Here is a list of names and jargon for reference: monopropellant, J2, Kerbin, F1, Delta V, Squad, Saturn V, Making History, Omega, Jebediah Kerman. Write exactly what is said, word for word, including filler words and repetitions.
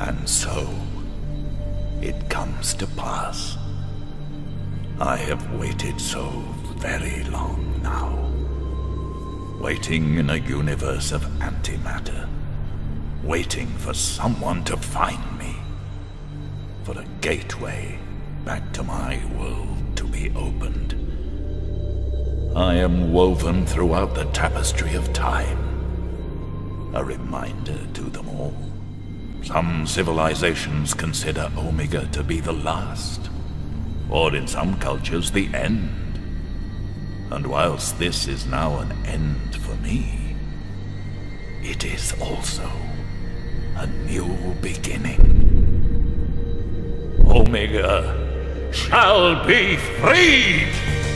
And so, it comes to pass. I have waited so very long now. Waiting in a universe of antimatter. Waiting for someone to find me. For a gateway back to my world to be opened. I am woven throughout the tapestry of time. A reminder to them all. Some civilizations consider Omega to be the last, or in some cultures, the end. And whilst this is now an end for me, it is also a new beginning. Omega shall be freed!